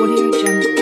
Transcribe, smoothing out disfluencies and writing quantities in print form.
Audio Jungle.